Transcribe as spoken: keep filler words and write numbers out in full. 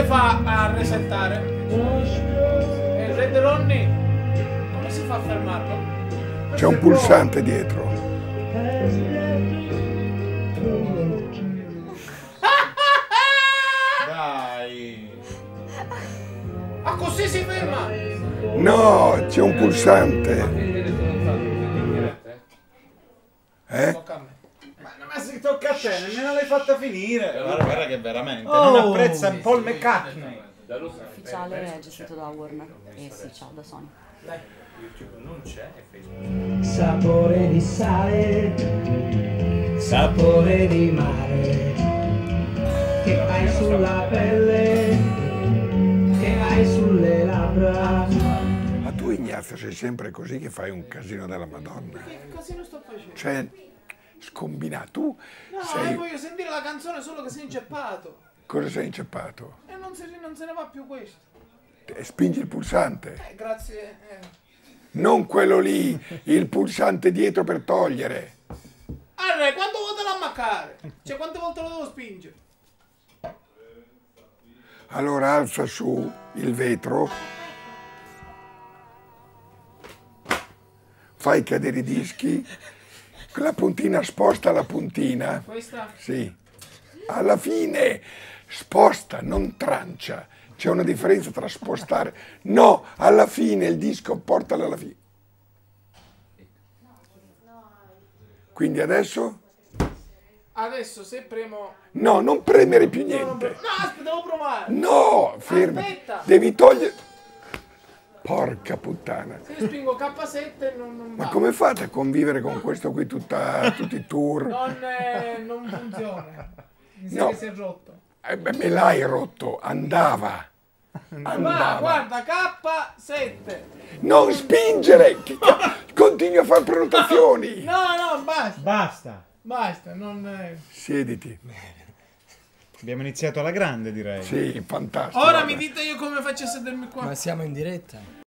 si fa a resettare? E Red Ronnie come si fa a fermarlo? C'è un pulsante dietro. Dai! Ah, così si ferma? No, c'è un pulsante. Eh? Ma si tocca a te, nemmeno l'hai fatta finire. Allora guarda che veramente oh, non apprezza Paul McCartney. L'ufficiale è gestito da Warner e sì, ciao, da Sony. Dai. YouTube non c'è e Facebook. Sapore di sale, sapore di mare, che hai sulla pelle, che hai sulle labbra. Ma tu, Ignazio, sei sempre così che fai un casino della Madonna. Che casino sto facendo? Cioè, scombinato. Tu no, sei... io voglio sentire la canzone, solo che sei inceppato. Cosa sei inceppato? E non se, non se ne va più questo. E spingi il pulsante. Eh, grazie. Eh. Non quello lì, il pulsante dietro per togliere. Arre, quante volte lo ammaccare? Cioè, quante volte lo devo spingere? Allora alza su il vetro. Fai cadere i dischi. La puntina, sposta la puntina. Questa? Sì. Alla fine sposta, non trancia. C'è una differenza tra spostare. No, alla fine il disco portalo alla fine. Quindi adesso? Adesso se premo... No, non premere più niente. No, aspetta, devo provare. No, fermi. Aspetta. Devi togliere... Porca puttana. Se io spingo K sette non, non va. Ma come fate a convivere con questo qui tutta, tutti i tour? Non, eh, non funziona. Mi sa no. Che si è rotto. Eh beh, me l'hai rotto, andava. Andava. Ma guarda, K sette. Non spingere! Continui a fare prenotazioni. No, no, basta. Basta. Basta, non... Eh. Siediti. Abbiamo iniziato alla grande, direi. Sì, fantastico. Ora vabbè. Mi dite io come faccio a sedermi qua. Ma siamo in diretta.